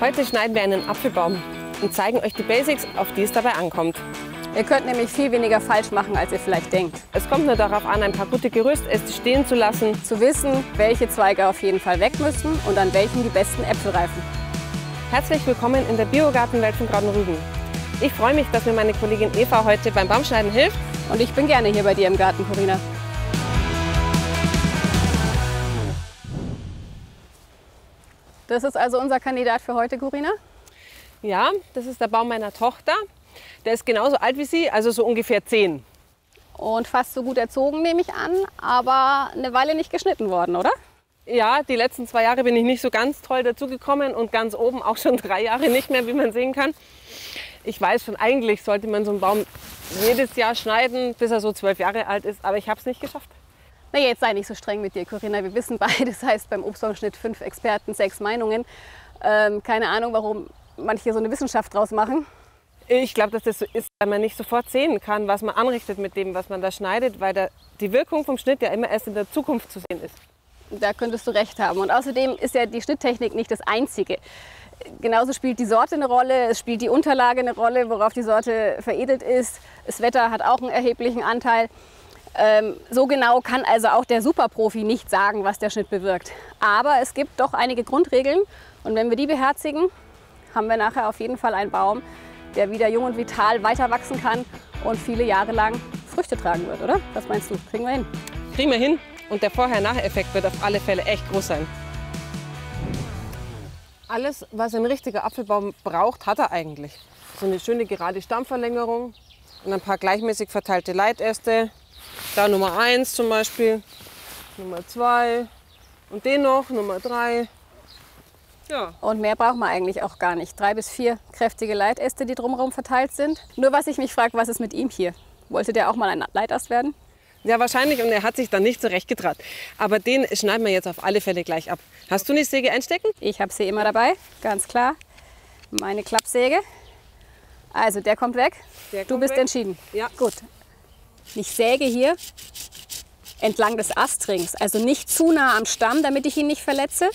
Heute schneiden wir einen Apfelbaum und zeigen euch die Basics, auf die es dabei ankommt. Ihr könnt nämlich viel weniger falsch machen, als ihr vielleicht denkt. Es kommt nur darauf an, ein paar gute Gerüstäste stehen zu lassen. Zu wissen, welche Zweige auf jeden Fall weg müssen und an welchen die besten Äpfel reifen. Herzlich willkommen in der Biogartenwelt von kraut&rüben. Ich freue mich, dass mir meine Kollegin Eva heute beim Baumschneiden hilft. Und ich bin gerne hier bei dir im Garten, Corinna. Das ist also unser Kandidat für heute, Corinna? Ja, das ist der Baum meiner Tochter. Der ist genauso alt wie sie, also so ungefähr 10. Und fast so gut erzogen, nehme ich an, aber eine Weile nicht geschnitten worden, oder? Ja, die letzten 2 Jahre bin ich nicht so ganz toll dazugekommen und ganz oben auch schon 3 Jahre nicht mehr, wie man sehen kann. Ich weiß schon, eigentlich sollte man so einen Baum jedes Jahr schneiden, bis er so 12 Jahre alt ist, aber ich habe es nicht geschafft. Na ja, jetzt sei nicht so streng mit dir, Corinna. Wir wissen beide, das heißt beim Obstbaumschnitt 5 Experten, 6 Meinungen. Keine Ahnung, warum manche so eine Wissenschaft draus machen. Ich glaube, dass das so ist, weil man nicht sofort sehen kann, was man anrichtet mit dem, was man da schneidet, weil die Wirkung vom Schnitt ja immer erst in der Zukunft zu sehen ist. Da könntest du recht haben. Und außerdem ist ja die Schnitttechnik nicht das Einzige. Genauso spielt die Sorte eine Rolle, es spielt die Unterlage eine Rolle, worauf die Sorte veredelt ist. Das Wetter hat auch einen erheblichen Anteil. So genau kann also auch der Superprofi nicht sagen, was der Schnitt bewirkt. Aber es gibt doch einige Grundregeln und wenn wir die beherzigen, haben wir nachher auf jeden Fall einen Baum, der wieder jung und vital weiter wachsen kann und viele Jahre lang Früchte tragen wird, oder? Was meinst du? Kriegen wir hin? Kriegen wir hin und der Vorher-Nachher-Effekt wird auf alle Fälle echt groß sein. Alles, was ein richtiger Apfelbaum braucht, hat er eigentlich. So eine schöne gerade Stammverlängerung und ein paar gleichmäßig verteilte Leitäste. Da Nummer 1 zum Beispiel, Nummer 2 und den noch, Nummer 3. Ja. Und mehr braucht man eigentlich auch gar nicht. 3 bis 4 kräftige Leitäste, die drumherum verteilt sind. Nur was ich mich frage, was ist mit ihm hier? Wollte der auch mal ein Leitast werden? Ja, wahrscheinlich und er hat sich dann nicht zurecht getraut. Aber den schneiden wir jetzt auf alle Fälle gleich ab. Hast du eine Säge einstecken? Ich habe sie immer dabei, ganz klar. Meine Klappsäge. Also der kommt weg, du bist entschieden. Ja. Gut. Ich säge hier entlang des Astrings, also nicht zu nah am Stamm, damit ich ihn nicht verletze,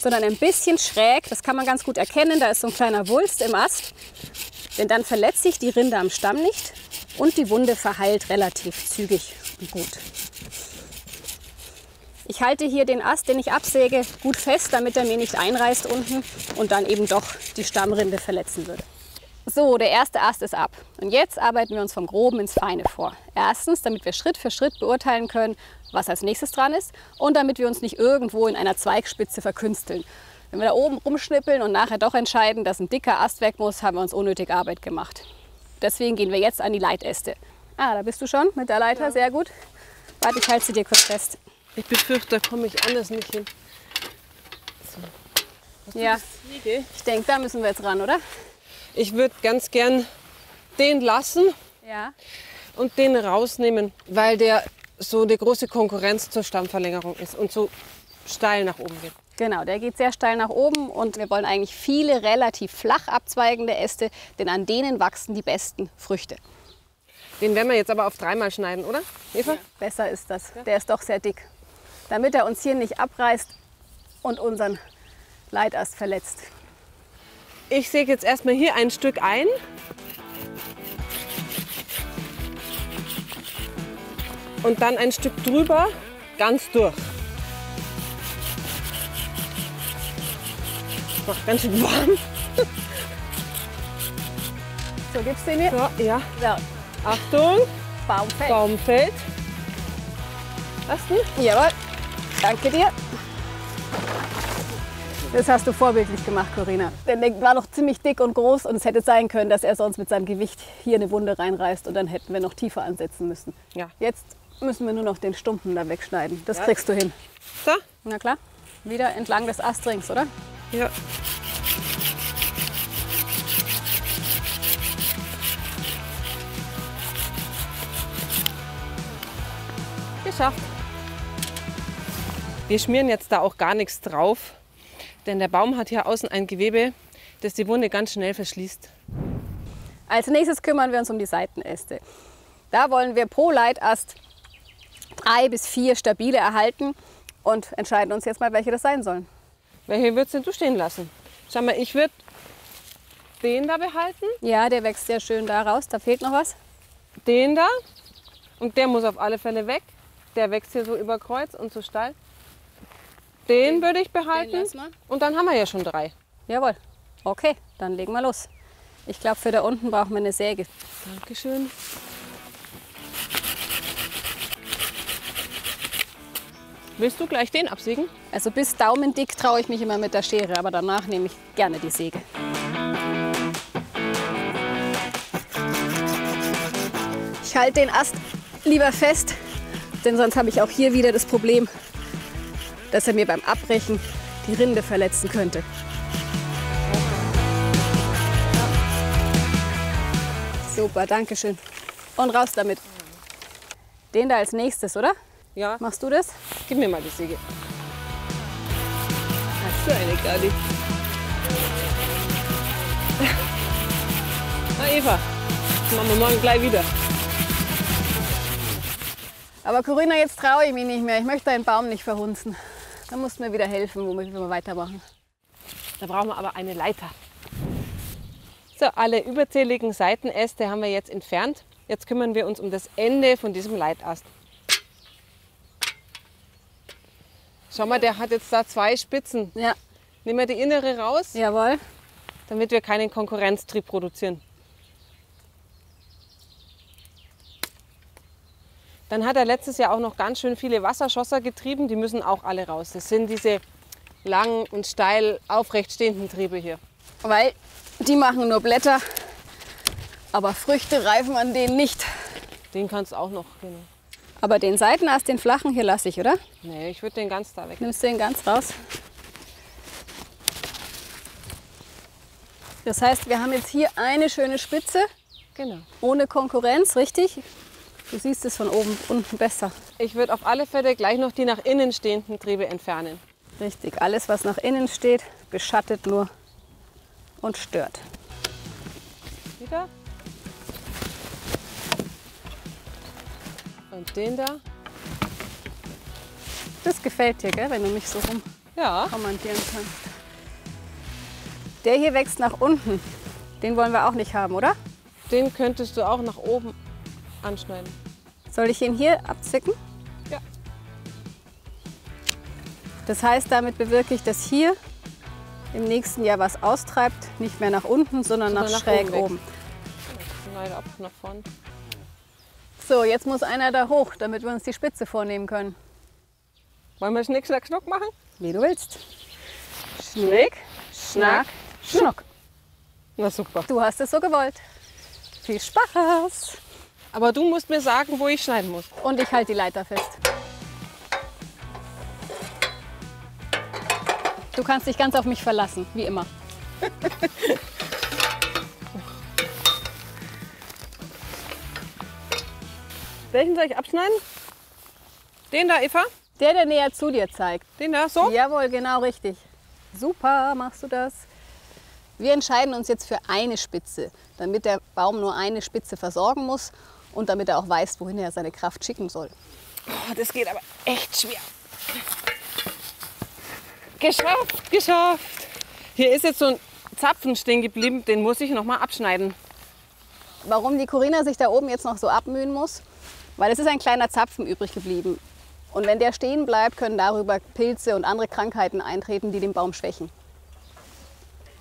sondern ein bisschen schräg. Das kann man ganz gut erkennen, da ist so ein kleiner Wulst im Ast, denn dann verletze ich die Rinde am Stamm nicht und die Wunde verheilt relativ zügig und gut. Ich halte hier den Ast, den ich absäge, gut fest, damit er mir nicht einreißt unten und dann eben doch die Stammrinde verletzen würde. So, der erste Ast ist ab. Und jetzt arbeiten wir uns vom Groben ins Feine vor. Erstens, damit wir Schritt für Schritt beurteilen können, was als nächstes dran ist und damit wir uns nicht irgendwo in einer Zweigspitze verkünsteln. Wenn wir da oben rumschnippeln und nachher doch entscheiden, dass ein dicker Ast weg muss, haben wir uns unnötig Arbeit gemacht. Deswegen gehen wir jetzt an die Leitäste. Ah, da bist du schon mit der Leiter, ja. Sehr gut. Warte, ich halte sie dir kurz fest. Ich befürchte, da komme ich anders nicht hin. So. Ja, ich denke, da müssen wir jetzt ran, oder? Ich würde ganz gern den lassen, ja, und den rausnehmen, weil der so eine große Konkurrenz zur Stammverlängerung ist und so steil nach oben geht. Genau, der geht sehr steil nach oben und wir wollen eigentlich viele relativ flach abzweigende Äste, denn an denen wachsen die besten Früchte. Den werden wir jetzt aber auf 3 mal schneiden, oder, Eva? Ja. Besser ist das, ja. Der ist doch sehr dick, damit er uns hier nicht abreißt und unseren Leitast verletzt. Ich säge jetzt erstmal hier ein Stück ein. Und dann ein Stück drüber, ganz durch. Macht ganz schön warm. So, gibst du ihn hier? So, ja. So. Achtung. Baumfeld. Baumfeld. Hast du? Jawohl. Danke dir. Das hast du vorbildlich gemacht, Corinna. Der war noch ziemlich dick und groß und es hätte sein können, dass er sonst mit seinem Gewicht hier eine Wunde reinreißt und dann hätten wir noch tiefer ansetzen müssen. Ja. Jetzt müssen wir nur noch den Stumpen da wegschneiden. Das kriegst du hin. So? Na klar. Wieder entlang des Astrings, oder? Ja. Geschafft. Wir schmieren jetzt da auch gar nichts drauf. Denn der Baum hat hier außen ein Gewebe, das die Wunde ganz schnell verschließt. Als nächstes kümmern wir uns um die Seitenäste. Da wollen wir pro Leitast 3 bis 4 stabile erhalten und entscheiden uns jetzt mal, welche das sein sollen. Welche würdest denn du stehen lassen? Schau mal, ich würde den da behalten. Ja, der wächst sehr schön da raus. Da fehlt noch was. Den da. Und der muss auf alle Fälle weg. Der wächst hier so über Kreuz und so steil. Den würde ich behalten. Und dann haben wir ja schon 3. Jawohl. Okay, dann legen wir los. Ich glaube, für da unten brauchen wir eine Säge. Dankeschön. Willst du gleich den absägen? Also bis daumendick traue ich mich immer mit der Schere, aber danach nehme ich gerne die Säge. Ich halte den Ast lieber fest, denn sonst habe ich auch hier wieder das Problem, dass er mir beim Abbrechen die Rinde verletzen könnte. Super, danke schön. Und raus damit. Den da als nächstes, oder? Ja. Machst du das? Gib mir mal die Säge. Ach, so eine Gardi. Na Eva, das machen wir morgen gleich wieder. Aber Corinna, jetzt traue ich mich nicht mehr. Ich möchte einen Baum nicht verhunzen. Da musst du mir wieder helfen, womit wir weitermachen. Da brauchen wir aber eine Leiter. So, alle überzähligen Seitenäste haben wir jetzt entfernt. Jetzt kümmern wir uns um das Ende von diesem Leitast. Schau mal, der hat jetzt da 2 Spitzen. Ja. Nehmen wir die innere raus. Jawohl. Damit wir keinen Konkurrenztrieb produzieren. Dann hat er letztes Jahr auch noch ganz schön viele Wasserschosser getrieben. Die müssen auch alle raus. Das sind diese lang und steil aufrecht stehenden Triebe hier. Weil die machen nur Blätter, aber Früchte reifen an denen nicht. Den kannst du auch noch, genau. Aber den Seitenast, den flachen, hier lasse ich, oder? Nee, ich würde den ganz da weg. Nimmst du den ganz raus? Das heißt, wir haben jetzt hier eine schöne Spitze. Genau. Ohne Konkurrenz, richtig? Du siehst es von oben unten besser. Ich würde auf alle Fälle gleich noch die nach innen stehenden Triebe entfernen. Richtig, alles was nach innen steht, beschattet nur und stört. Wieder. Und den da. Das gefällt dir, gell, wenn du mich so rum kommandieren kannst. Der hier wächst nach unten. Den wollen wir auch nicht haben, oder? Den könntest du auch nach oben anschneiden. Soll ich ihn hier abzwicken? Ja. Das heißt, damit bewirke ich, dass hier im nächsten Jahr was austreibt, nicht mehr nach unten, sondern nach schräg oben. Schneide ab nach vorne. So, jetzt muss einer da hoch, damit wir uns die Spitze vornehmen können. Wollen wir Schnick, Schnack, Schnuck machen? Wie du willst. Schnick, Schnack, Schnuck. Na super. Du hast es so gewollt. Viel Spaß. Aber du musst mir sagen, wo ich schneiden muss. Und ich halte die Leiter fest. Du kannst dich ganz auf mich verlassen, wie immer. Welchen soll ich abschneiden? Den da, Eva? Der, der näher zu dir zeigt. Den da, so? Jawohl, genau richtig. Super, machst du das. Wir entscheiden uns jetzt für eine Spitze, damit der Baum nur eine Spitze versorgen muss und damit er auch weiß, wohin er seine Kraft schicken soll. Oh, das geht aber echt schwer. Geschafft, geschafft. Hier ist jetzt so ein Zapfen stehen geblieben, den muss ich noch mal abschneiden. Warum die Corinna sich da oben jetzt noch so abmühen muss? Weil es ist ein kleiner Zapfen übrig geblieben. Und wenn der stehen bleibt, können darüber Pilze und andere Krankheiten eintreten, die den Baum schwächen.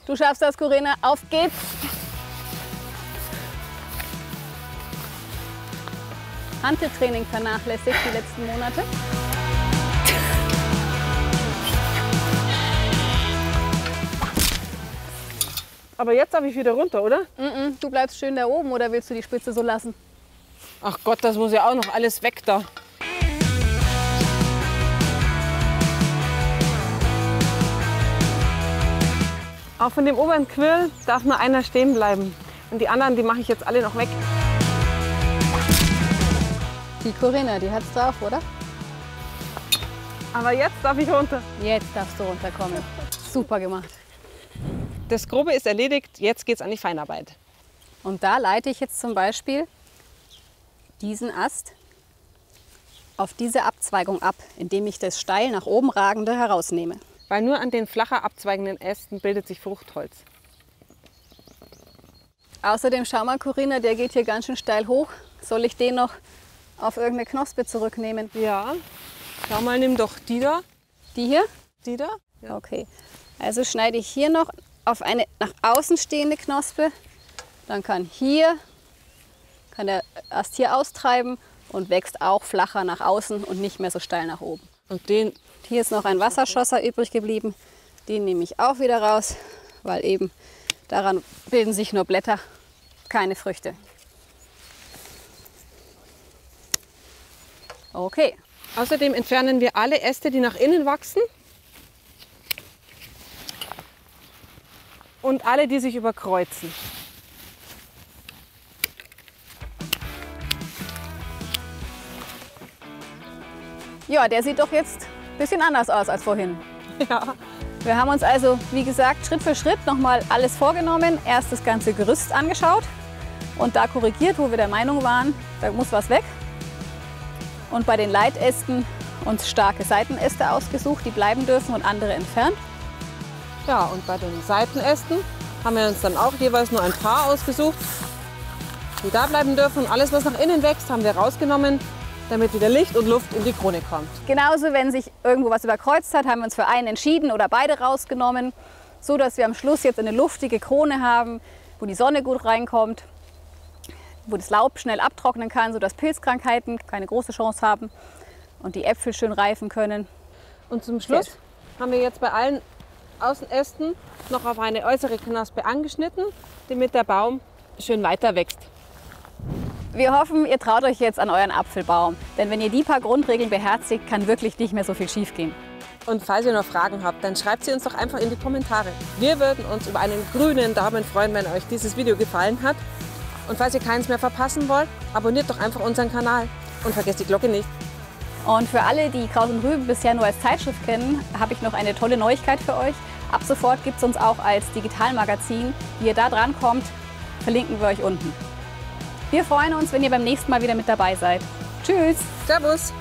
Du schaffst das, Corinna. Auf geht's! Hanteltraining vernachlässigt die letzten Monate. Aber jetzt darf ich wieder runter, oder? Mm-mm, du bleibst schön da oben, oder willst du die Spitze so lassen? Ach Gott, das muss ja auch noch alles weg da. Auch von dem oberen Quirl darf nur einer stehen bleiben. Und die anderen, die mache ich jetzt alle noch weg. Die Corinna, die hat's drauf, oder? Aber jetzt darf ich runter. Jetzt darfst du runterkommen. Super gemacht. Das Grobe ist erledigt, jetzt geht es an die Feinarbeit. Und da leite ich jetzt zum Beispiel diesen Ast auf diese Abzweigung ab, indem ich das steil nach oben ragende herausnehme. weil nur an den flacher abzweigenden Ästen bildet sich Fruchtholz. Außerdem, schau mal, Corinna, der geht hier ganz schön steil hoch. Soll ich den noch auf irgendeine Knospe zurücknehmen? Ja, schau mal, nimm doch die da. Die hier? Die da? Ja. Okay, also schneide ich hier noch auf eine nach außen stehende Knospe. Dann kann der Ast hier austreiben und wächst auch flacher nach außen und nicht mehr so steil nach oben. Und den? Hier ist noch ein Wasserschosser übrig geblieben. Den nehme ich auch wieder raus, weil eben daran bilden sich nur Blätter, keine Früchte. Okay. Außerdem entfernen wir alle Äste, die nach innen wachsen. Und alle, die sich überkreuzen. Ja, der sieht doch jetzt ein bisschen anders aus als vorhin. Ja. Wir haben uns also, wie gesagt, Schritt für Schritt nochmal alles vorgenommen. Erst das ganze Gerüst angeschaut und da korrigiert, wo wir der Meinung waren, da muss was weg. Und bei den Leitästen uns starke Seitenäste ausgesucht, die bleiben dürfen und andere entfernt. Ja, und bei den Seitenästen haben wir uns dann auch jeweils nur ein paar ausgesucht, die da bleiben dürfen. Und alles, was nach innen wächst, haben wir rausgenommen, damit wieder Licht und Luft in die Krone kommt. Genauso, wenn sich irgendwo was überkreuzt hat, haben wir uns für einen entschieden oder beide rausgenommen, so dass wir am Schluss jetzt eine luftige Krone haben, wo die Sonne gut reinkommt, wo das Laub schnell abtrocknen kann, so dass Pilzkrankheiten keine große Chance haben und die Äpfel schön reifen können. Und zum Schluss haben wir jetzt bei allen Außenästen noch auf eine äußere Knospe angeschnitten, damit der Baum schön weiter wächst. Wir hoffen, ihr traut euch jetzt an euren Apfelbaum, denn wenn ihr die paar Grundregeln beherzigt, kann wirklich nicht mehr so viel schief gehen. Und falls ihr noch Fragen habt, dann schreibt sie uns doch einfach in die Kommentare. Wir würden uns über einen grünen Daumen freuen, wenn euch dieses Video gefallen hat. Und falls ihr keins mehr verpassen wollt, abonniert doch einfach unseren Kanal und vergesst die Glocke nicht. Und für alle, die Kraut und Rüben bisher nur als Zeitschrift kennen, habe ich noch eine tolle Neuigkeit für euch. Ab sofort gibt es uns auch als Digitalmagazin. Wie ihr da dran kommt, verlinken wir euch unten. Wir freuen uns, wenn ihr beim nächsten Mal wieder mit dabei seid. Tschüss! Servus!